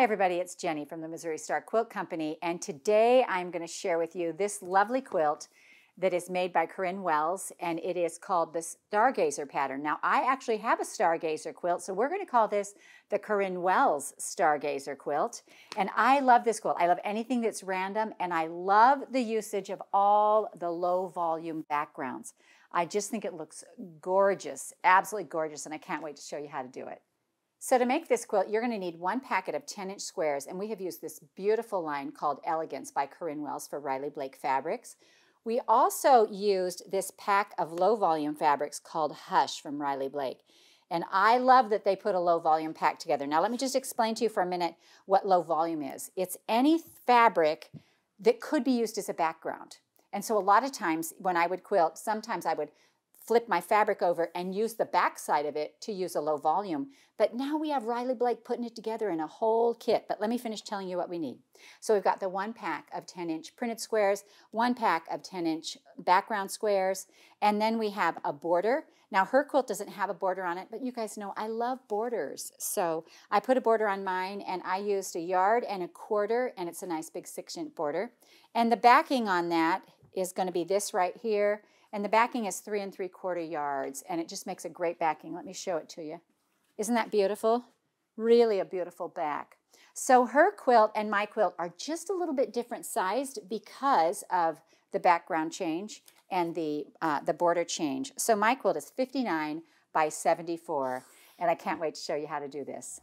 Hi everybody, it's Jenny from the Missouri Star Quilt Company, and today I'm going to share with you this lovely quilt that is made by Corinne Wells, and it is called the Stargazer Pattern. Now I actually have a Stargazer quilt, so we're going to call this the Corinne Wells Stargazer Quilt. And I love this quilt. I love anything that's random, and I love the usage of all the low volume backgrounds. I just think it looks gorgeous, absolutely gorgeous, and I can't wait to show you how to do it. So to make this quilt, you're going to need one packet of 10-inch squares, and we have used this beautiful line called Elegance by Corinne Wells for Riley Blake Fabrics. We also used this pack of low-volume fabrics called Hush from Riley Blake. And I love that they put a low-volume pack together. Now let me just explain to you for a minute what low volume is. It's any fabric that could be used as a background. And so a lot of times when I would quilt, sometimes I would flip my fabric over and use the back side of it to use a low volume. But now we have Riley Blake putting it together in a whole kit. But let me finish telling you what we need. So we've got the one pack of 10-inch printed squares, one pack of 10-inch background squares, and then we have a border. Now her quilt doesn't have a border on it, but you guys know I love borders. So I put a border on mine, and I used a yard and a quarter, and it's a nice big 6-inch border. And the backing on that is going to be this right here. And the backing is 3 3/4 yards, and it just makes a great backing. Let me show it to you. Isn't that beautiful? Really a beautiful back. So her quilt and my quilt are just a little bit different sized because of the background change and the border change. So my quilt is 59 by 74, and I can't wait to show you how to do this.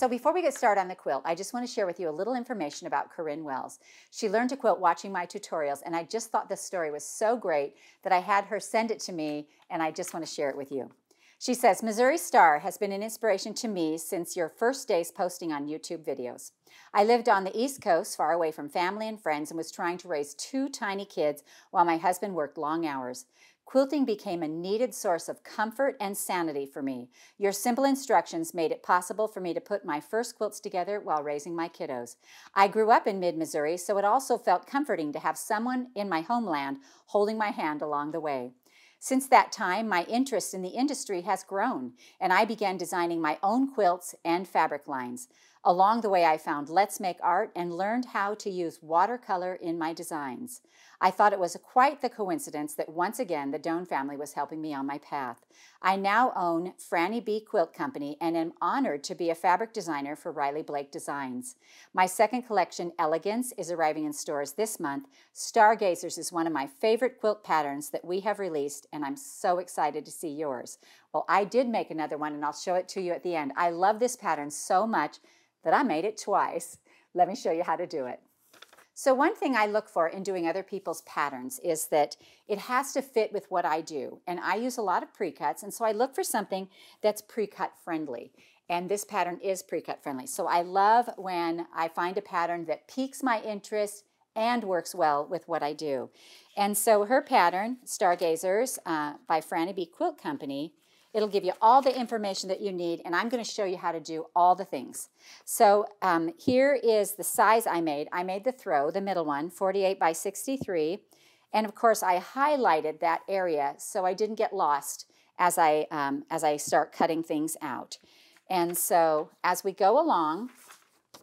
So before we get started on the quilt, I just want to share with you a little information about Corinne Wells. She learned to quilt watching my tutorials, and I just thought this story was so great that I had her send it to me, and I just want to share it with you. She says, Missouri Star has been an inspiration to me since your first days posting on YouTube videos. I lived on the East Coast, far away from family and friends, and was trying to raise 2 tiny kids while my husband worked long hours. Quilting became a needed source of comfort and sanity for me. Your simple instructions made it possible for me to put my first quilts together while raising my kiddos. I grew up in mid-Missouri, so it also felt comforting to have someone in my homeland holding my hand along the way. Since that time, my interest in the industry has grown, and I began designing my own quilts and fabric lines. Along the way, I found Let's Make Art and learned how to use watercolor in my designs. I thought it was quite the coincidence that once again the Doan family was helping me on my path. I now own Franny B. Quilt Company and am honored to be a fabric designer for Riley Blake Designs. My second collection, Elegance, is arriving in stores this month. Stargazers is one of my favorite quilt patterns that we have released, and I'm so excited to see yours. Well, I did make another one, and I'll show it to you at the end. I love this pattern so much that I made it twice. Let me show you how to do it. So one thing I look for in doing other people's patterns is that it has to fit with what I do. And I use a lot of pre-cuts, and so I look for something that's pre-cut friendly. And this pattern is pre-cut friendly. So I love when I find a pattern that piques my interest and works well with what I do. And so her pattern, Stargazers by Franny B. Quilt Company, it'll give you all the information that you need, and I'm going to show you how to do all the things. So here is the size I made. I made the throw, the middle one, 48 by 63, and of course I highlighted that area so I didn't get lost as I start cutting things out. And so as we go along,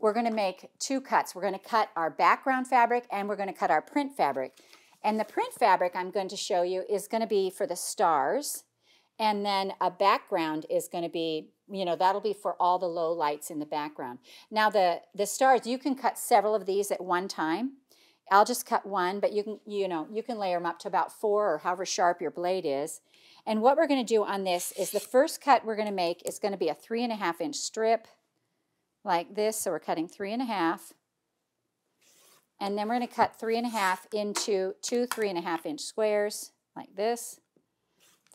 we're going to make 2 cuts. We're going to cut our background fabric, and we're going to cut our print fabric. And the print fabric I'm going to show you is going to be for the stars. And then a background is going to be, you know, that'll be for all the low lights in the background. Now the stars, you can cut several of these at one time. I'll just cut one, but you can layer them up to about 4 or however sharp your blade is. And what we're going to do on this is the first cut we're going to make is going to be a 3.5-inch strip like this. So we're cutting 3.5. And then we're going to cut 3.5 into 2 3.5-inch squares like this.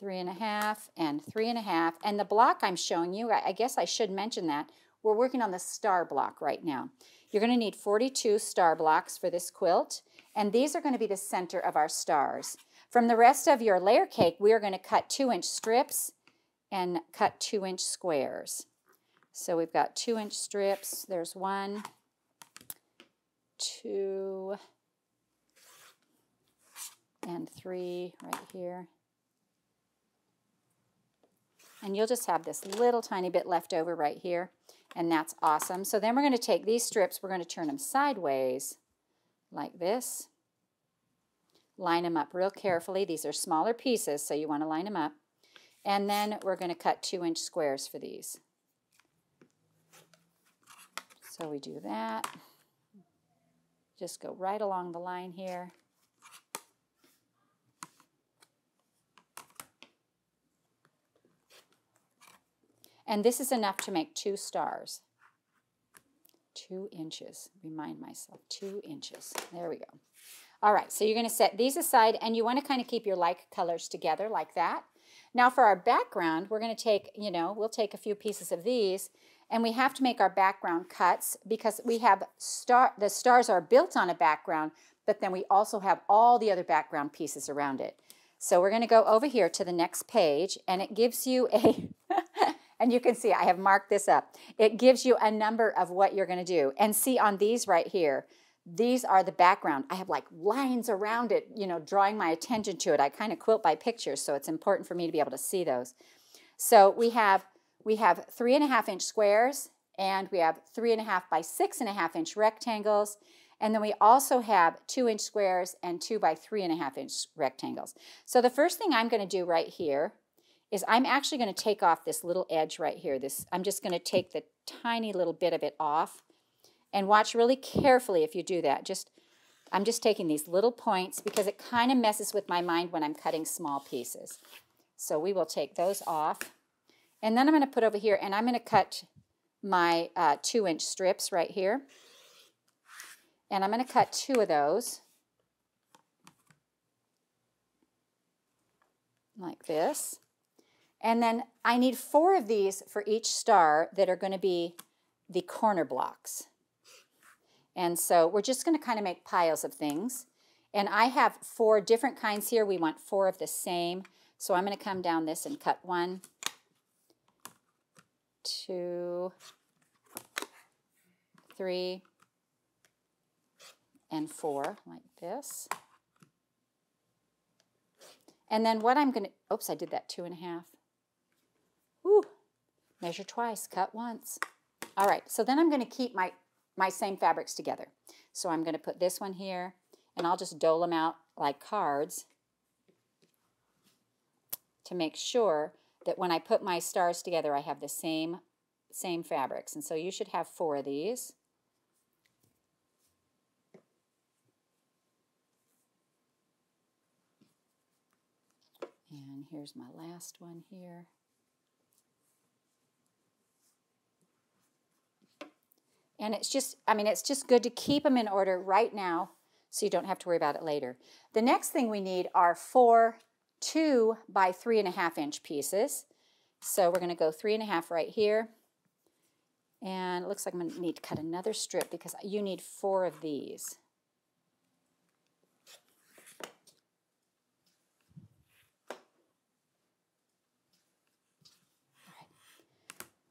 3.5 and 3.5, and the block I'm showing you, I guess I should mention that, we're working on the star block right now. You're going to need 42 star blocks for this quilt, and these are going to be the center of our stars. From the rest of your layer cake, we are going to cut 2-inch strips and cut 2-inch squares. So we've got 2-inch strips, there's 1, 2, and 3 right here. and you'll just have this little tiny bit left over right here, and that's awesome. So then we're going to take these strips, we're going to turn them sideways like this, line them up real carefully. These are smaller pieces, so you want to line them up, and then we're going to cut 2-inch squares for these. So we do that, just go right along the line here. And this is enough to make 2 stars. 2 inches, remind myself, 2 inches. There we go. All right, so you're going to set these aside, and you want to kind of keep your like colors together like that. Now for our background, we're going to take, you know, we'll take a few pieces of these, and we have to make our background cuts because we have the stars are built on a background, but then we also have all the other background pieces around it. So we're going to go over here to the next page, and it gives you a... And you can see I have marked this up. It gives you a number of what you're going to do. And see on these right here, these are the background. I have like lines around it, you know, drawing my attention to it. I kind of quilt by pictures, so it's important for me to be able to see those. So we have 3.5-inch squares, and we have 3.5 by 6.5-inch rectangles. And then we also have 2-inch squares and 2 by 3.5-inch rectangles. So the first thing I'm going to do right here is I'm actually going to take off this little edge right here. I'm just going to take the tiny little bit of it off, and watch really carefully if you do that. I'm just taking these little points because it kind of messes with my mind when I'm cutting small pieces. So we will take those off, and then I'm going to put over here, and I'm going to cut my 2-inch strips right here, and I'm going to cut 2 of those like this. And then I need 4 of these for each star that are going to be the corner blocks. And so we're just going to kind of make piles of things. And I have 4 different kinds here. We want 4 of the same. So I'm going to come down this and cut 1, 2, 3, and 4 like this. And then what I'm going to, oops, I did that 2.5. Ooh, measure twice, cut once. All right, so then I'm going to keep my same fabrics together. So I'm going to put this one here, and I'll just dole them out like cards to make sure that when I put my stars together, I have the same fabrics. And so you should have 4 of these. And here's my last one here. And it's just, I mean, it's just good to keep them in order right now so you don't have to worry about it later. The next thing we need are 4 2 by 3.5-inch pieces. So we're going to go 3.5 right here. And it looks like I'm going to need to cut another strip because you need 4 of these.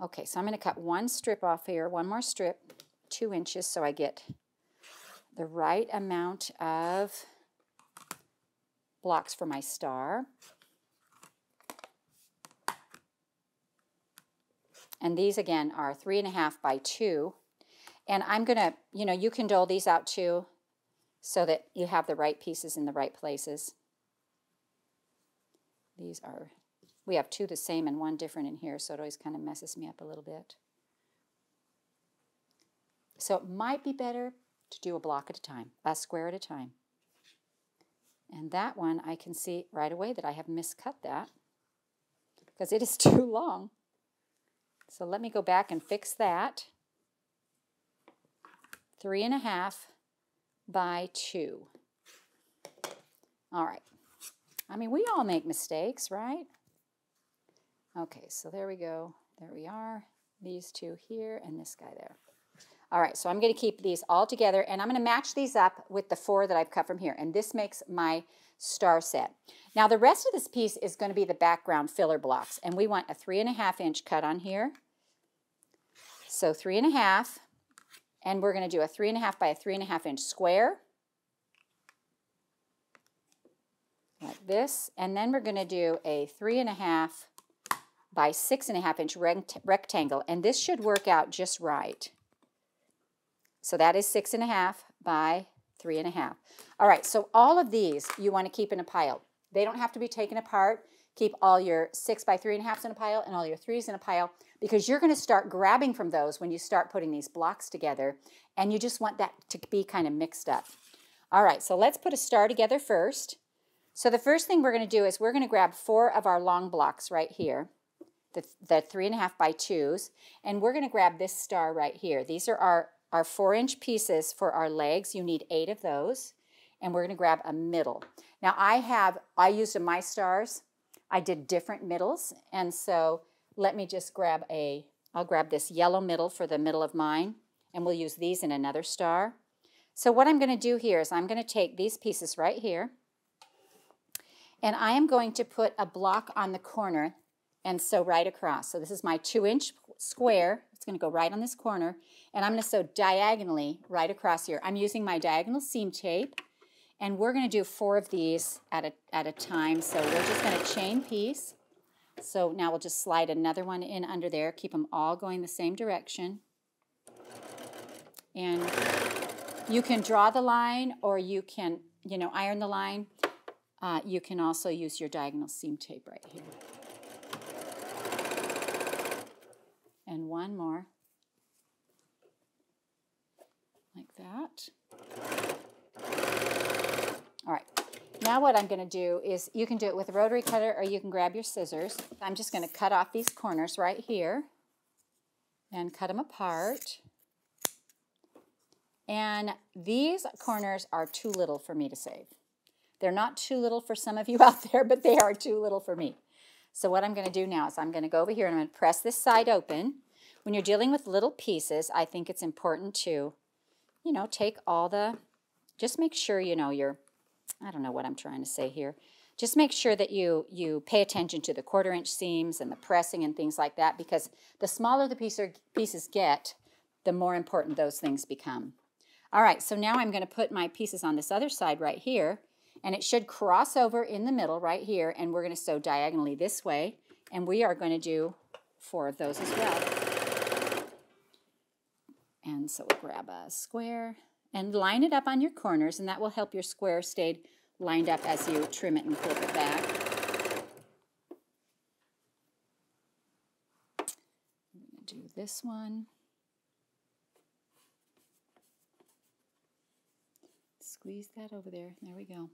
Okay, so I'm going to cut 1 strip off here, 1 more strip, 2 inches, so I get the right amount of blocks for my star. And these, again, are 3.5 by 2. And I'm going to, you know, you can dole these out too so that you have the right pieces in the right places. These are... We have 2 the same and 1 different in here, so it always kind of messes me up a little bit. So it might be better to do a block at a time, a square at a time. And that one, I can see right away that I have miscut that because it is too long. So let me go back and fix that. 3.5 by 2. All right. I mean, we all make mistakes, right? Okay, so there we go. There we are. These 2 here and this guy there. All right, so I'm going to keep these all together, and I'm going to match these up with the 4 that I've cut from here, and this makes my star set. Now, the rest of this piece is going to be the background filler blocks, and we want a 3.5-inch cut on here. So 3.5, and we're going to do a 3.5 by 3.5-inch square. Like this, and then we're going to do a 3.5 by 6.5 inch rectangle, and this should work out just right. So that is 6.5 by 3.5. All right, so all of these you want to keep in a pile. They don't have to be taken apart. Keep all your 6 by 3.5s in a pile and all your 3s in a pile, because you're going to start grabbing from those when you start putting these blocks together, and you just want that to be kind of mixed up. All right, so let's put a star together first. So the first thing we're going to do is we're going to grab 4 of our long blocks right here, the 3.5 by 2s, and we're going to grab this star right here. These are our 4-inch pieces for our legs. You need 8 of those, and we're going to grab a middle. Now I used in my stars, I did different middles, and so let me just grab I'll grab this yellow middle for the middle of mine, and we'll use these in another star. So what I'm going to do here is I'm going to take these pieces right here, and I am going to put a block on the corner and sew right across. So this is my 2-inch square. It's going to go right on this corner, and I'm going to sew diagonally right across here. I'm using my diagonal seam tape, and we're going to do 4 of these at a time. So we're just going to chain piece. So now we'll just slide another one in under there. Keep them all going the same direction. And you can draw the line, or you can, you know, iron the line. You can also use your diagonal seam tape right here. And one more. Like that. All right, now what I'm going to do is, you can do it with a rotary cutter or you can grab your scissors. I'm just going to cut off these corners right here and cut them apart. And these corners are too little for me to save. They're not too little for some of you out there, but they are too little for me. So what I'm going to do now is I'm going to go over here and I'm going to press this side open. When you're dealing with little pieces, I think it's important to, you know, take all the, just make sure, you know, you're, I don't know what I'm trying to say here. Just make sure that you pay attention to the 1/4-inch seams and the pressing and things like that, because the smaller the pieces get, the more important those things become. All right, so now I'm going to put my pieces on this other side right here, and it should cross over in the middle right here, and we're going to sew diagonally this way, and we are going to do 4 of those as well. And so we'll grab a square and line it up on your corners, and that will help your square stay lined up as you trim it and flip it back. I'm going to do this one. Squeeze that over there. There we go.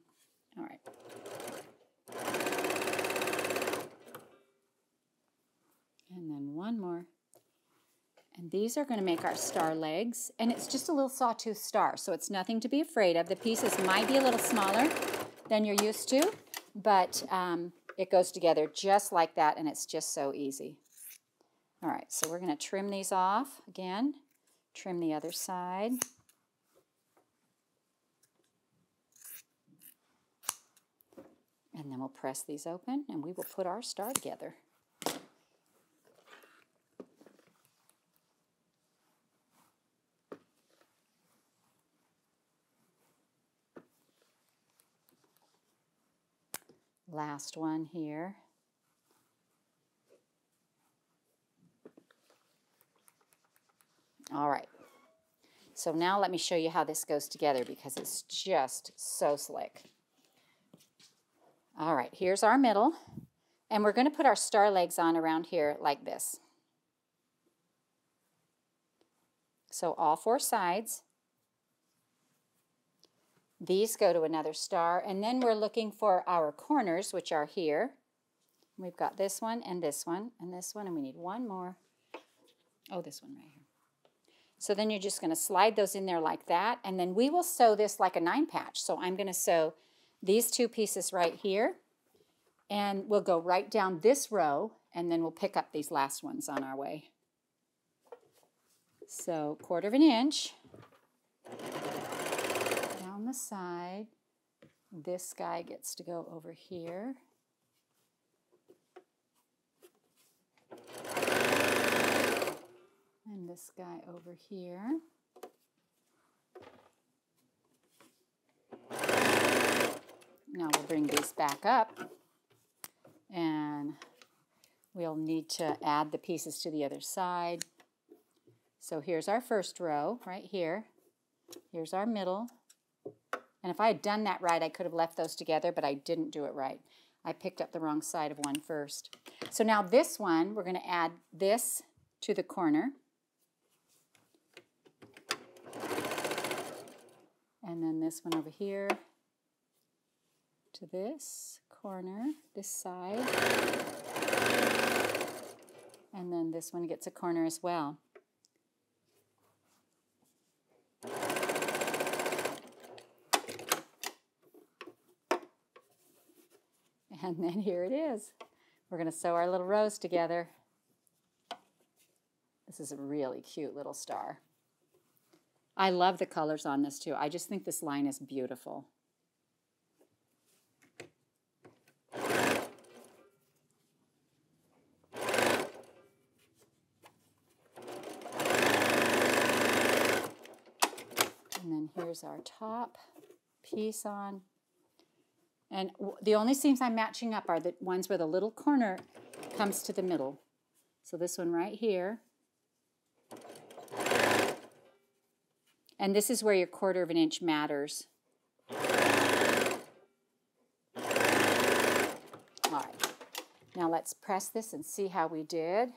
All right. And then one more. And these are going to make our star legs, and it's just a little sawtooth star, so it's nothing to be afraid of. The pieces might be a little smaller than you're used to, but it goes together just like that, and it's just so easy. All right, so we're going to trim these off again, trim the other side. And then we'll press these open, and we will put our star together. Last one here. All right. So now let me show you how this goes together, because it's just so slick. All right, here's our middle, and we're going to put our star legs on around here like this. So all 4 sides. These go to another star, and then we're looking for our corners, which are here. We've got this one, and this one, and this one, and we need one more. Oh, this one right here. So then you're just going to slide those in there like that, and then we will sew this like a 9-patch. So I'm going to sew these 2 pieces right here, and we'll go right down this row, and then we'll pick up these last ones on our way. So 1/4 inch. The side. This guy gets to go over here. And this guy over here. Now we'll bring these back up and We'll need to add the pieces to the other side. So here's our first row right here. Here's our middle. And if I had done that right, I could have left those together, but I didn't do it right. I picked up the wrong side of one first. So now this one, we're going to add this to the corner. And then this one over here to this corner, this side. And then this one gets a corner as well. And then here it is. We're going to sew our little rows together. This is a really cute little star. I love the colors on this too. I just think this line is beautiful. And then here's our top piece on. And the only seams I'm matching up are the ones where the little corner comes to the middle. So this one right here. And this is where your 1/4 inch matters. All right. Now let's press this and see how we did.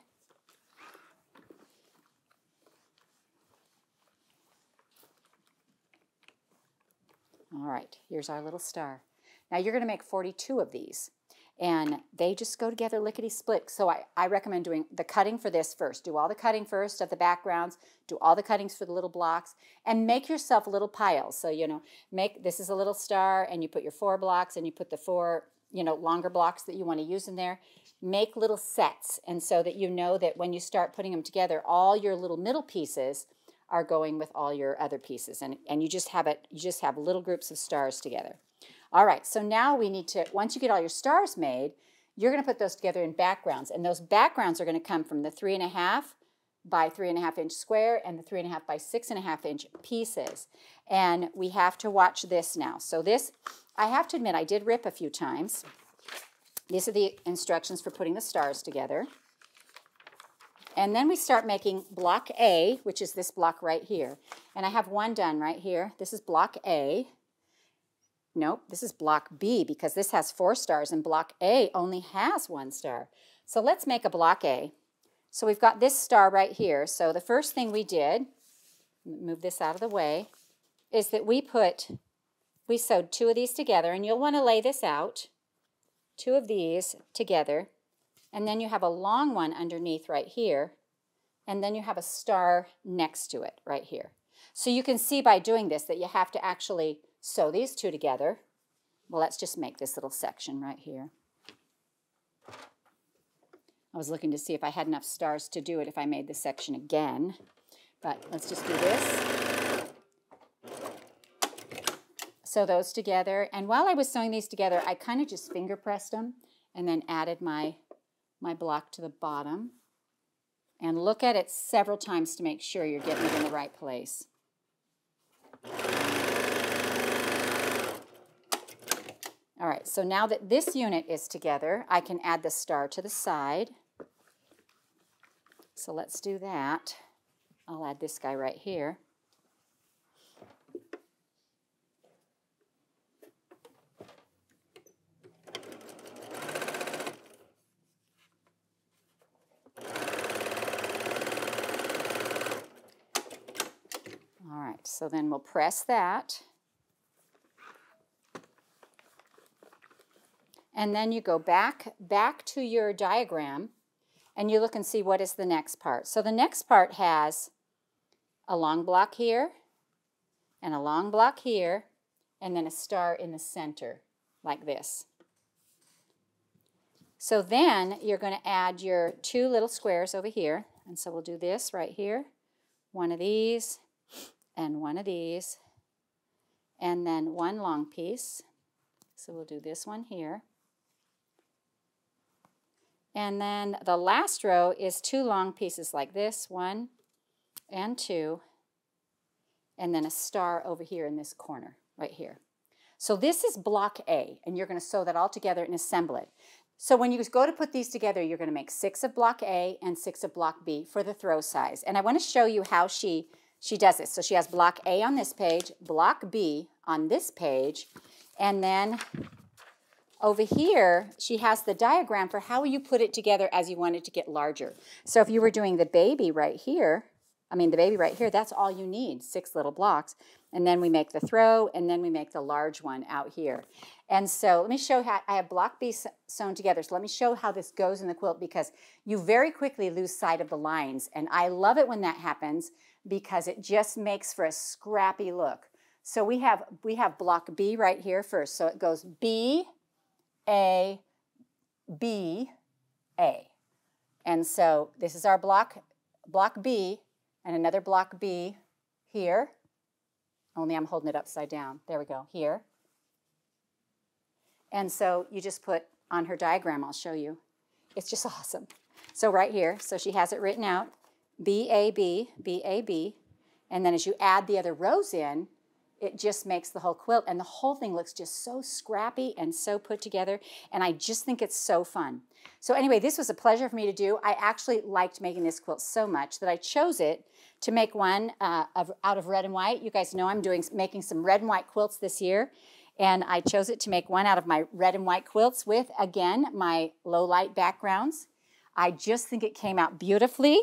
All right, here's our little star. Now you're going to make 42 of these, and they just go together lickety-split. So I recommend doing the cutting for this first. Do all the cutting first of the backgrounds, do all the cuttings for the little blocks, and make yourself little piles. So, you know, make, this is a little star, and you put your 4 blocks, and you put the 4, you know, longer blocks that you want to use in there. Make little sets, and so that you know that when you start putting them together, all your little middle pieces are going with all your other pieces, and you just have it, you just have little groups of stars together. All right, so now we need to, once you get all your stars made, you're going to put those together in backgrounds. And those backgrounds are going to come from the 3.5 by 3.5 inch square and the 3.5 by 6.5 inch pieces. And we have to watch this now. So this, I have to admit, I did rip a few times. These are the instructions for putting the stars together. And then we start making block A, which is this block right here. And I have one done right here. This is block A. Nope, this is block B because this has 4 stars and block A only has 1 star. So let's make a block A. So we've got this star right here. So the first thing we did, move this out of the way, is that we sewed 2 of these together, and you'll want to lay this out, 2 of these together, and then you have a long one underneath right here, and then you have a star next to it right here. So you can see by doing this that you have to actually sew these 2 together. Well, let's just make this little section right here. I was looking to see if I had enough stars to do it if I made this section again, but let's just do this. Sew those together, and while I was sewing these together, I kind of just finger pressed them and then added my block to the bottom. And look at it several times to make sure you're getting it in the right place. All right, so now that this unit is together, I can add the star to the side. So let's do that. I'll add this guy right here. All right, so then we'll press that. And then you go back to your diagram, and you look and see what is the next part. So the next part has a long block here, and a long block here, and then a star in the center, like this. So then you're going to add your 2 little squares over here, and so we'll do this right here, 1 of these, and 1 of these, and then 1 long piece. So we'll do this one here. And then the last row is 2 long pieces like this, 1 and 2, and then a star over here in this corner right here. So this is block A, and you're going to sew that all together and assemble it. So when you go to put these together, you're going to make 6 of block A and 6 of block B for the throw size. And I want to show you how she does this. So she has block A on this page, block B on this page, and then over here, she has the diagram for how you put it together as you want it to get larger. So if you were doing the baby right here, that's all you need, 6 little blocks. And then we make the throw, and then we make the large one out here. And so let me show how, I have block B sewn together, so let me show how this goes in the quilt, because you very quickly lose sight of the lines. And I love it when that happens, because it just makes for a scrappy look. So we have block B right here first. So it goes B, A, B, A. And so this is our block B, and another block B here. Only I'm holding it upside down. There we go, here. And so you just put on her diagram, I'll show you. It's just awesome. So right here, so she has it written out, B, A, B, B, A, B. And then as you add the other rows in, it just makes the whole quilt, and the whole thing looks just so scrappy and so put together, and I just think it's so fun. So anyway, this was a pleasure for me to do. I actually liked making this quilt so much that I chose it to make one out of red and white. You guys know I'm making some red and white quilts this year, and I chose it to make one out of my red and white quilts with, again, my low light backgrounds. I just think it came out beautifully.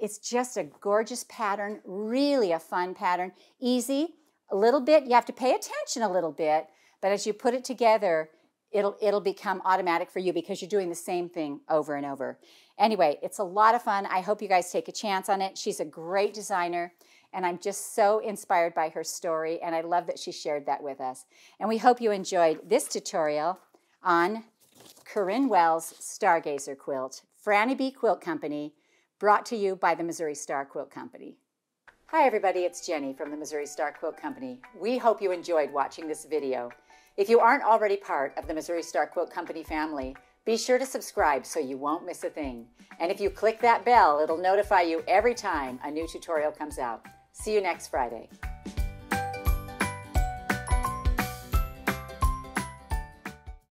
It's just a gorgeous pattern, really a fun pattern, easy. A little bit, you have to pay attention a little bit, but as you put it together, it'll become automatic for you because you're doing the same thing over and over. Anyway, it's a lot of fun. I hope you guys take a chance on it. She's a great designer, and I'm just so inspired by her story, and I love that she shared that with us. And we hope you enjoyed this tutorial on Corinne Wells' Stargazer Quilt, Franny B. Quilt Company, brought to you by the Missouri Star Quilt Company. Hi everybody, it's Jenny from the Missouri Star Quilt Company. We hope you enjoyed watching this video. If you aren't already part of the Missouri Star Quilt Company family, be sure to subscribe so you won't miss a thing. And if you click that bell, it'll notify you every time a new tutorial comes out. See you next Friday.